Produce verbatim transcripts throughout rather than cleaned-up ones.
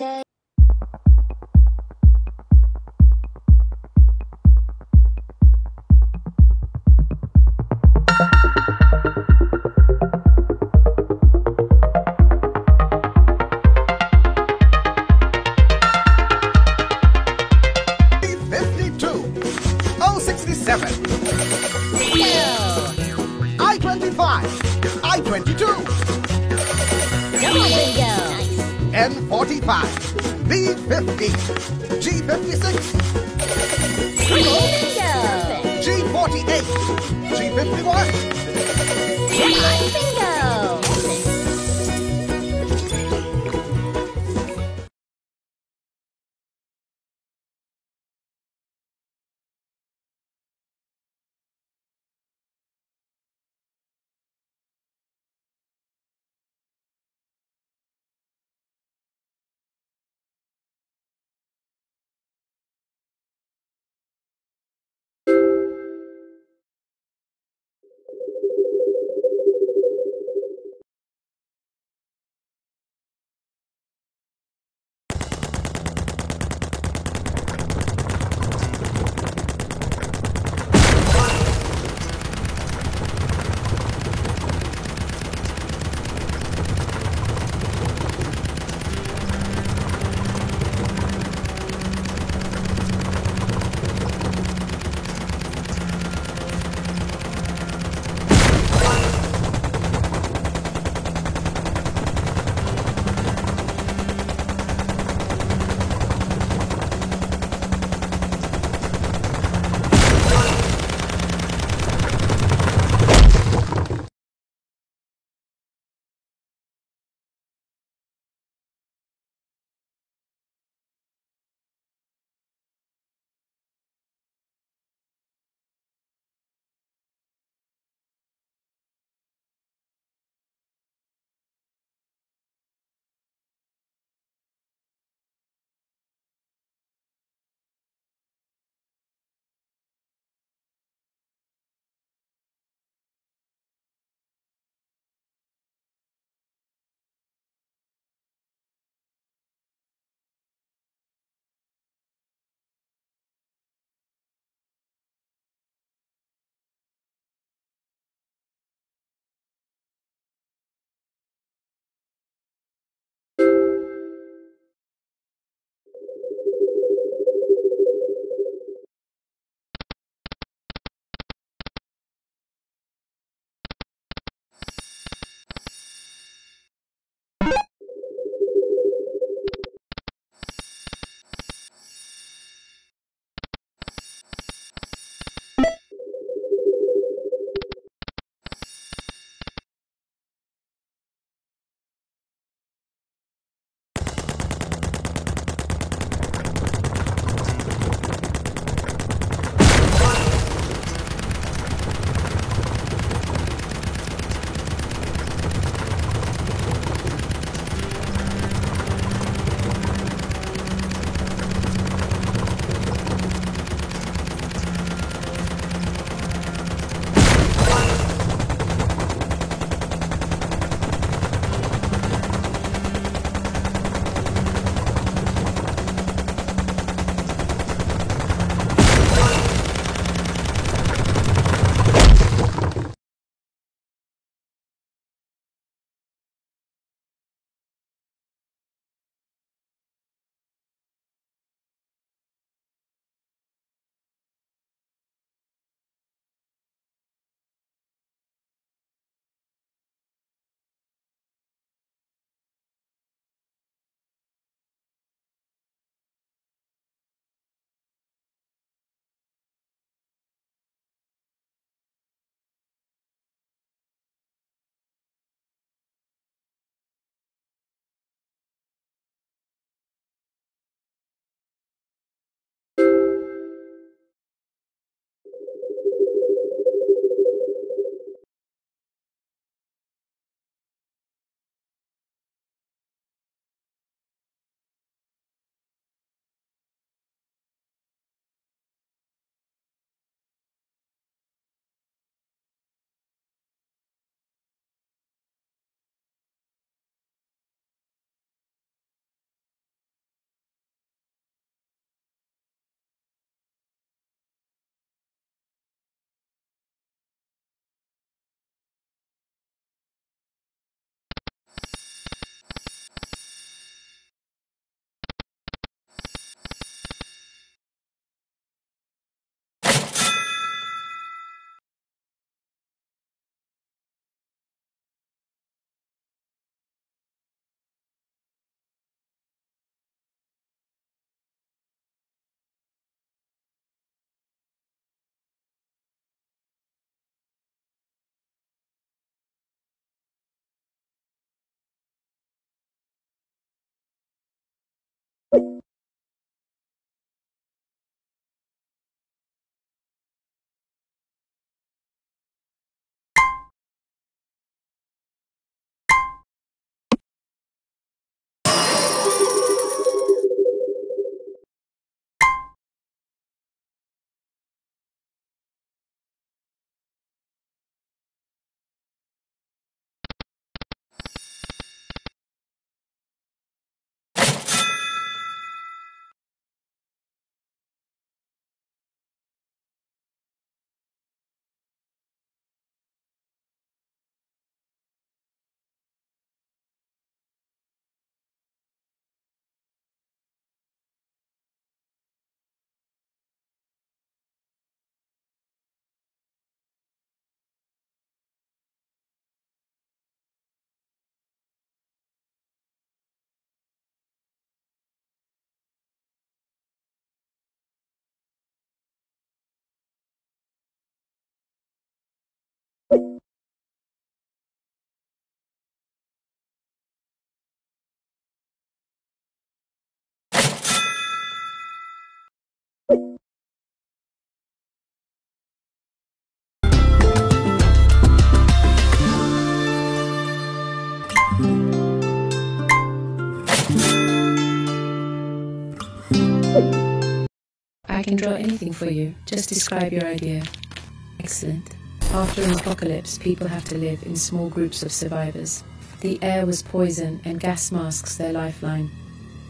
say. sixty-seven, I twenty-five, I twenty-two, N forty-five, B fifty, G fifty-six, G forty-eight, G fifty-one, I can draw anything for you, just describe your idea. Excellent. After an apocalypse, people have to live in small groups of survivors. The air was poison and gas masks their lifeline.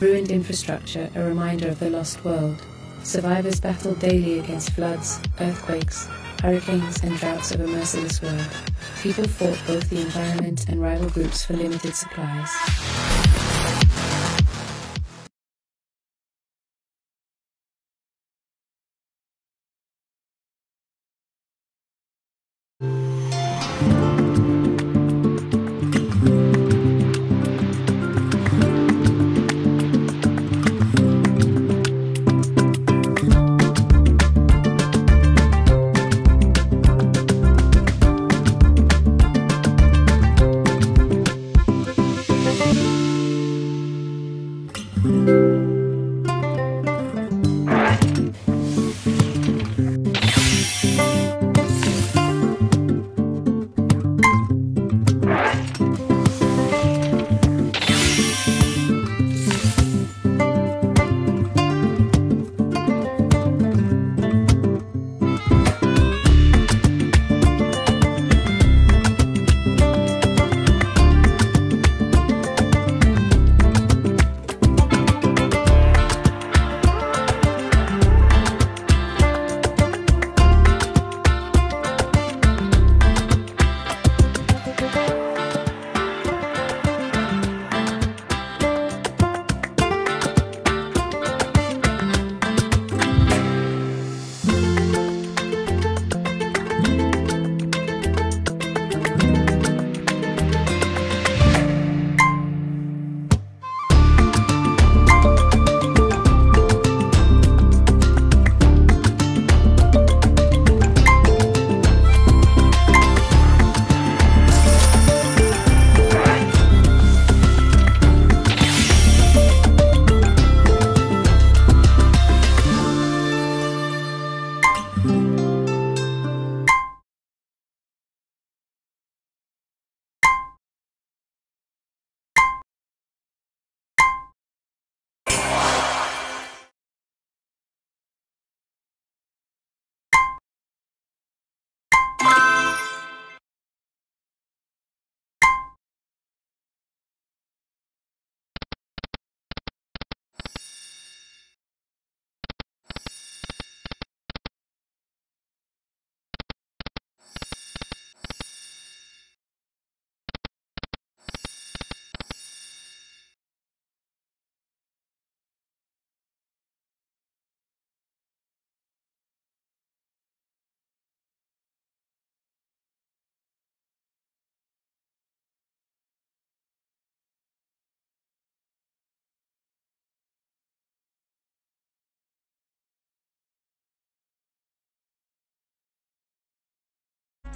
Ruined infrastructure, a reminder of the lost world. Survivors battle daily against floods, earthquakes, hurricanes and droughts of a merciless world. People fought both the environment and rival groups for limited supplies. Thank you.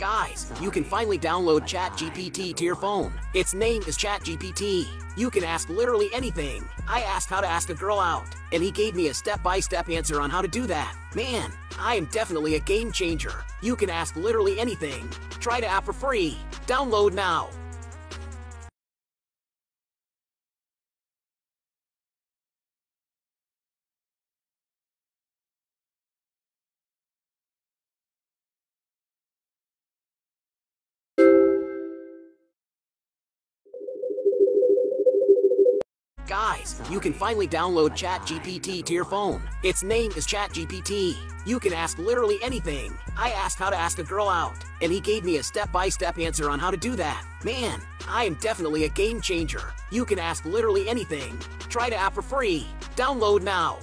Guys, you can finally download ChatGPT to your phone. Its name is ChatGPT. You can ask literally anything. I asked how to ask a girl out, and he gave me a step-by-step answer on how to do that. Man, I am definitely a game changer. You can ask literally anything. Try the app for free. Download now. Guys, you can finally download ChatGPT to your phone. Its name is ChatGPT. You can ask literally anything. I asked how to ask a girl out, and he gave me a step-by-step answer on how to do that. Man, I am definitely a game changer. You can ask literally anything. Try the app for free. Download now.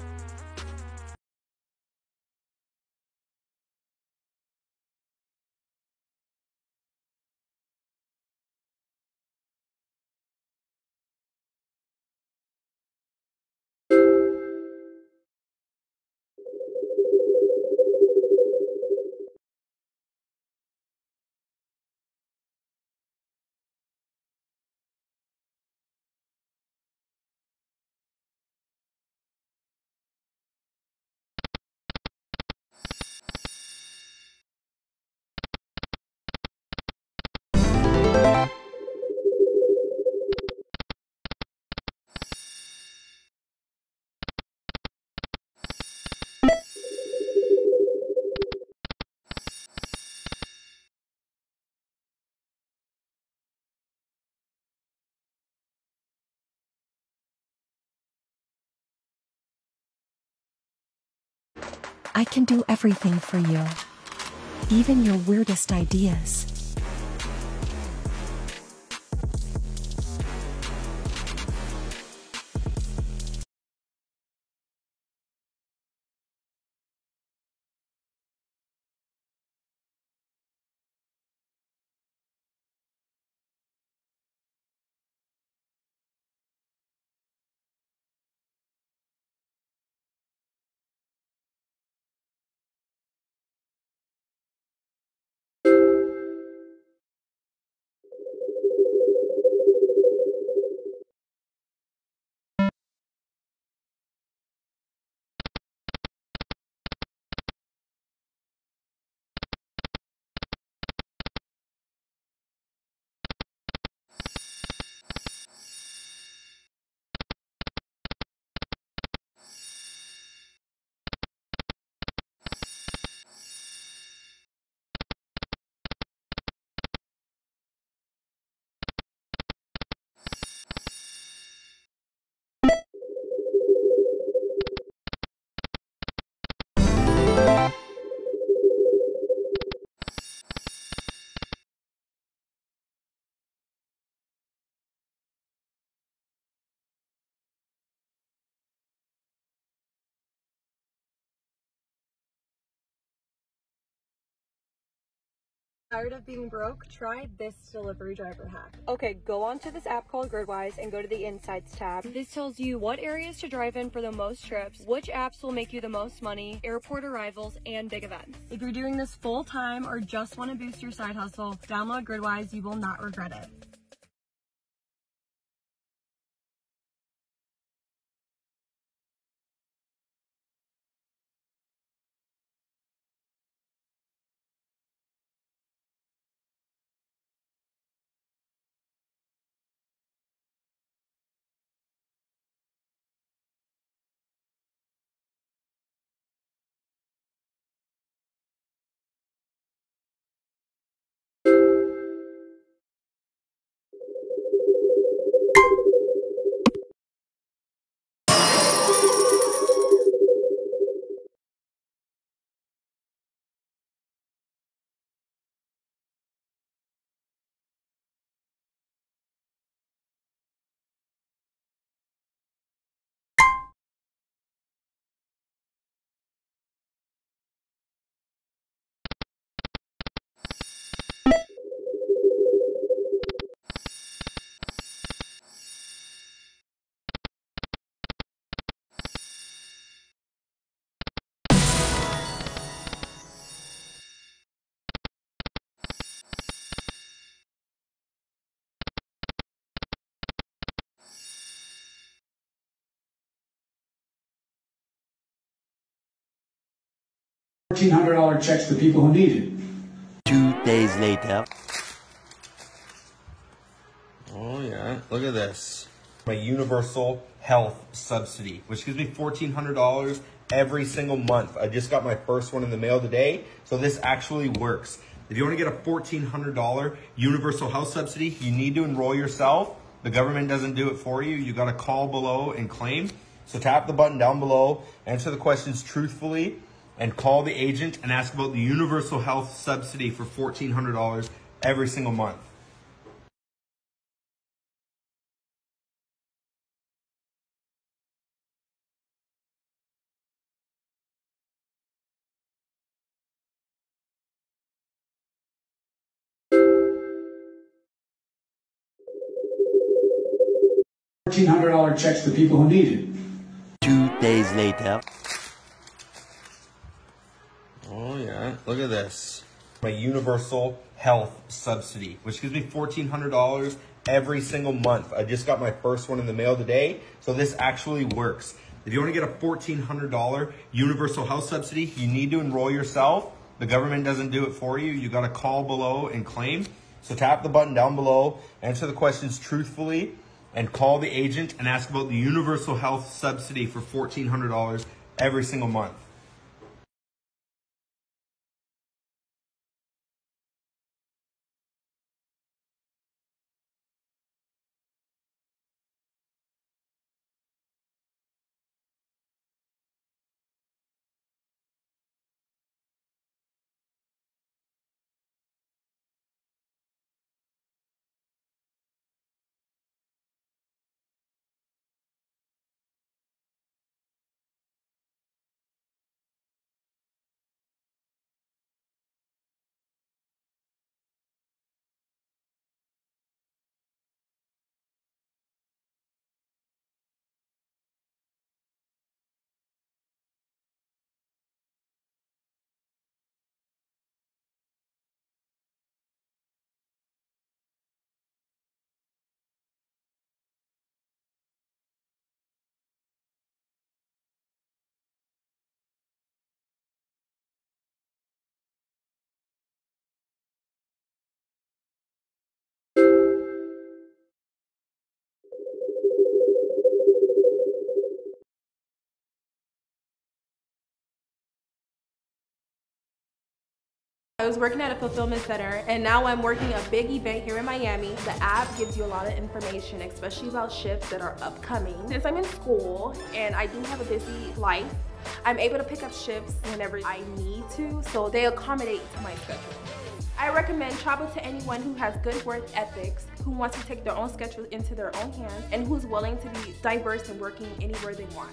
I can do everything for you, even your weirdest ideas. Tired of being broke? Try this delivery driver hack. Okay, go onto this app called Gridwise and go to the Insights tab. This tells you what areas to drive in for the most trips, which apps will make you the most money, airport arrivals, and big events. If you're doing this full time or just want to boost your side hustle, download Gridwise. You will not regret it. fourteen hundred dollar checks to people who need it. Two days later. Oh yeah, look at this. My universal health subsidy, which gives me fourteen hundred dollars every single month. I just got my first one in the mail today, so this actually works. If you want to get a fourteen hundred dollar universal health subsidy, you need to enroll yourself. The government doesn't do it for you. You got to call below and claim. So tap the button down below, answer the questions truthfully, and call the agent and ask about the universal health subsidy for fourteen hundred dollars every single month. fourteen hundred dollar checks to people who need it. Two days later. Oh yeah, look at this. My universal health subsidy, which gives me fourteen hundred dollars every single month. I just got my first one in the mail today, so this actually works. If you want to get a fourteen hundred dollar universal health subsidy, you need to enroll yourself. The government doesn't do it for you. You got to call below and claim. So tap the button down below, answer the questions truthfully, and call the agent and ask about the universal health subsidy for fourteen hundred dollars every single month. I was working at a fulfillment center, and now I'm working a big event here in Miami. The app gives you a lot of information, especially about shifts that are upcoming. Since I'm in school and I do have a busy life, I'm able to pick up shifts whenever I need to, so they accommodate to my schedule. I recommend travel to anyone who has good work ethics, who wants to take their own schedule into their own hands, and who's willing to be diverse and working anywhere they want.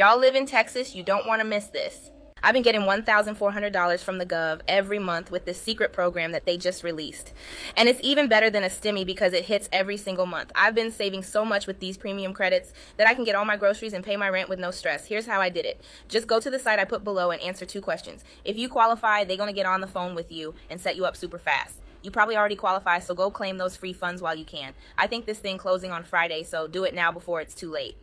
y'all live in Texas, you don't want to miss this. I've been getting one thousand four hundred dollars from the gov every month with this secret program that they just released. And it's even better than a stimmy because it hits every single month. I've been saving so much with these premium credits that I can get all my groceries and pay my rent with no stress. Here's how I did it. Just go to the site I put below and answer two questions. If you qualify, they're going to get on the phone with you and set you up super fast. You probably already qualify, so go claim those free funds while you can. I think this thing closing on Friday, so do it now before it's too late.